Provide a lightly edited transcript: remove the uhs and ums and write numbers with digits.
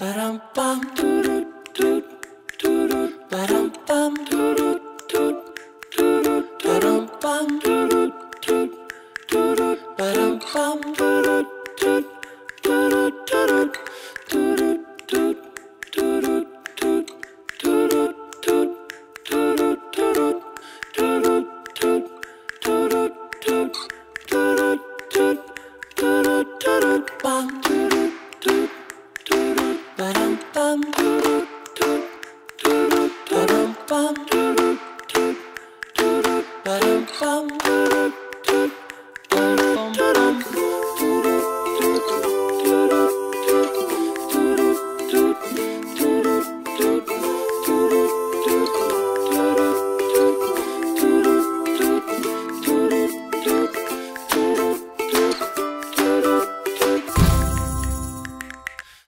Baram pam toot toot toot, baram pam toot toot toot, baram pam toot toot toot, baram pam toot toot toot toot toot toot toot toot toot toot toot toot toot toot toot toot toot toot toot toot. Ba-dum-bum.